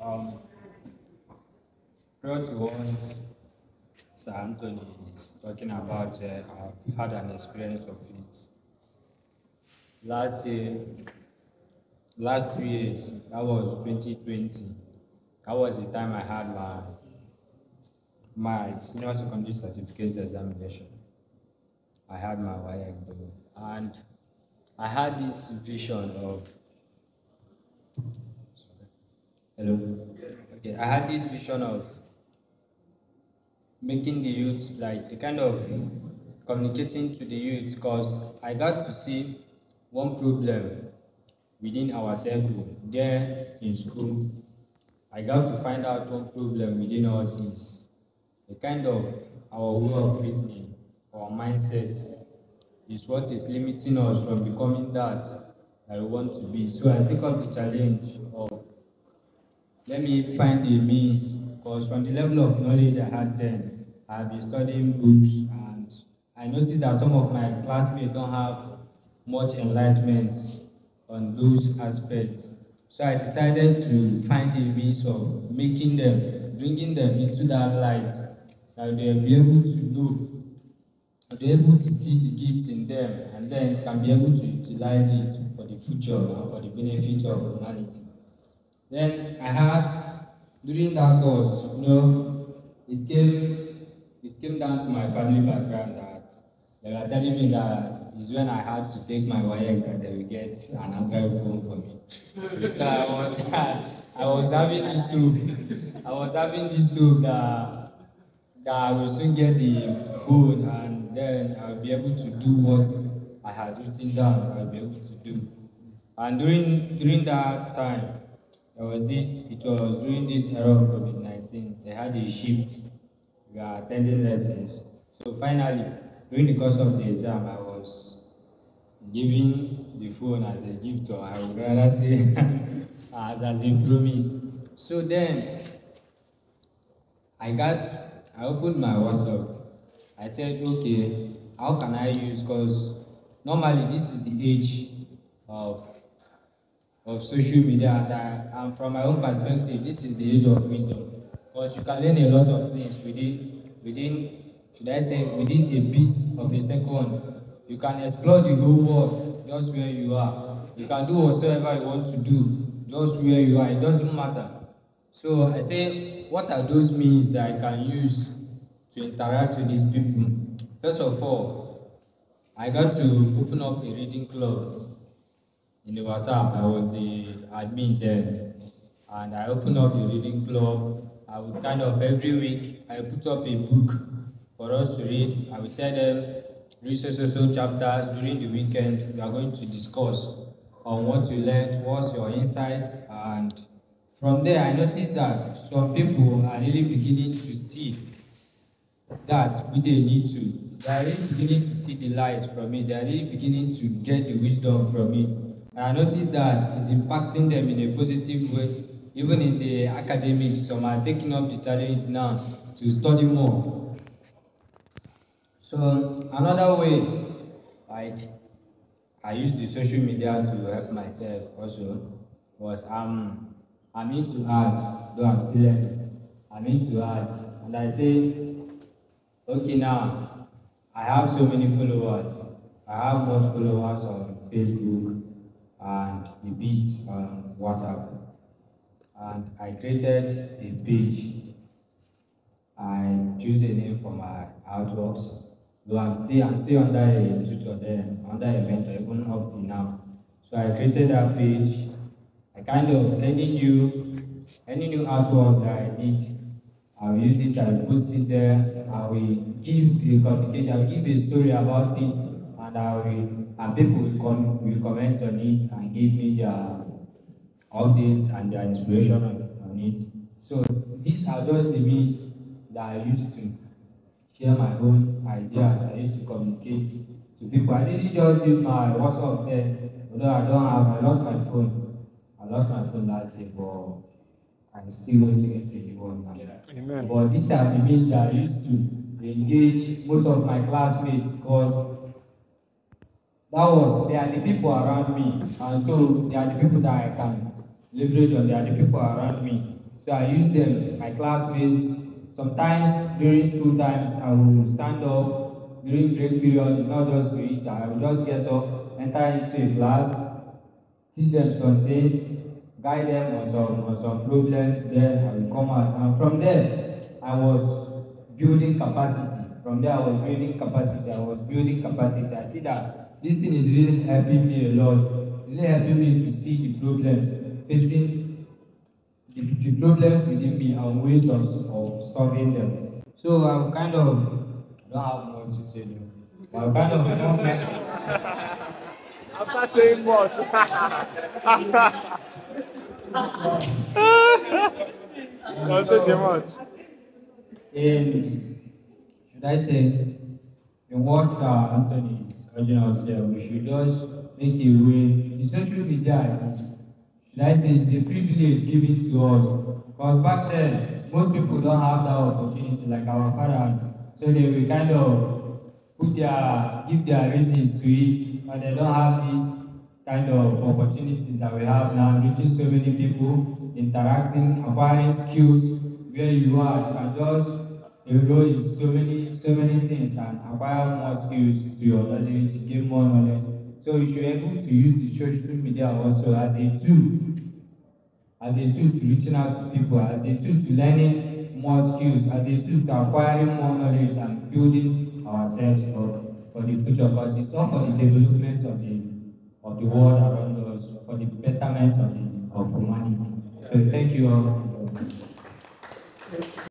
Road was Sir Anthony is talking about. I've had an experience of it. Last 3 years, that was 2020. That was the time I had my senior secondary certificate examination. I had my wire goal, and I had this vision of I had this vision of making the youth, like the kind of communicating to the youth, because I got to see one problem within our circle there in school. I got to find out one problem within us is the kind of our way of reasoning, our mindset is what is limiting us from becoming that we want to be. So I take up the challenge of let me find a means, because from the level of knowledge I had then, I've been studying books, and I noticed that some of my classmates don't have much enlightenment on those aspects. So I decided to find a means of making them, bringing them into that light, that they'll be able to know, they'll be able to see the gift in them, and then can be able to utilize it for the future and for the benefit of humanity. Then I had, during that course, it came down to my family background that they were telling me that is when I had to take my wife that they would get an Android phone for me. Because I was having this hope that I will soon get the phone, and then I'll be able to do what I had written down I'll be able to do. And during that time, it was during this era of COVID-19, they had a shift. We are attending lessons. So finally, during the course of the exam, I was giving the phone as a gift, or I would rather say as a promise. So then I opened my WhatsApp. I said, okay, how can I use, because normally this is the age of social media, and from my own perspective, this is the age of wisdom, because you can learn a lot of things within a bit of a second. You can explore the whole world just where you are. You can do whatsoever you want to do just where you are. It doesn't matter. So I say, what are those means that I can use to interact with these people? First of all, I got to open up a reading club. In the WhatsApp, I was the admin then, and I opened up the reading club. I would every week, I put up a book for us to read. I would tell them, read so chapters during the weekend. We are going to discuss on what you learned, what's your insights, and from there, I noticed that some people are really beginning to see that we didn't need to. They are really beginning to see the light from it. They are really beginning to get the wisdom from it. I noticed that it's impacting them in a positive way, even in the academics. Some are taking up the challenge now to study more. So another way, I use the social media to help myself also, was I'm into arts, though I'm still learning. I'm into arts, and I say, okay, now I have so many followers. I have more followers on Facebook and the beat on WhatsApp, and I created a page. I choose a name for my artworks, though I'm still under a tutor there, under a mentor, even up till now. So I created that page. I any new artwork that I did, I will use it, I will post it there, I will give a communication, I will give a story about it, and and people will comment on it and give me their updates and their inspiration on it. So these are just the means that I used to share my own ideas. I used to communicate to people. I didn't just use my WhatsApp there, although I lost my phone. I lost my phone last year, but I'm still going to get a new one now. Amen. But these are the means that I used to engage most of my classmates, because they are the people around me, and so they are the people that I can leverage on, they are the people around me. So I use them, my classmates. Sometimes during school times, I will stand up. During break period, it's not just to eat. I will just get up, enter into a class, teach them some things, guide them on some problems. Then I will come out. And from there, I was building capacity. I was building capacity. I see that this thing is really helping me a lot. It's really helping me to see the problems, facing the problems within me and ways of solving them. So I'm kind of, don't have much to say though. I'm kind of after saying much. Don't say too much. Should I say, the words are Anthony urging us here, we should just make a way. The social media is, should I say, it's a privilege given to us. Because back then, most people don't have that opportunity like our parents. So they will kind of give their reasons to it, but they don't have these kind of opportunities that we have now, reaching so many people, interacting, acquiring skills, where you are, you can just grow in so many things and acquire more skills to your knowledge, gain more knowledge. So you should be able to use the social media also as a tool to reaching out to people, as a tool to learning more skills, as a tool to acquiring more knowledge and building ourselves for the future, because it's all for the development of the world around us, for the betterment of humanity. So thank you all.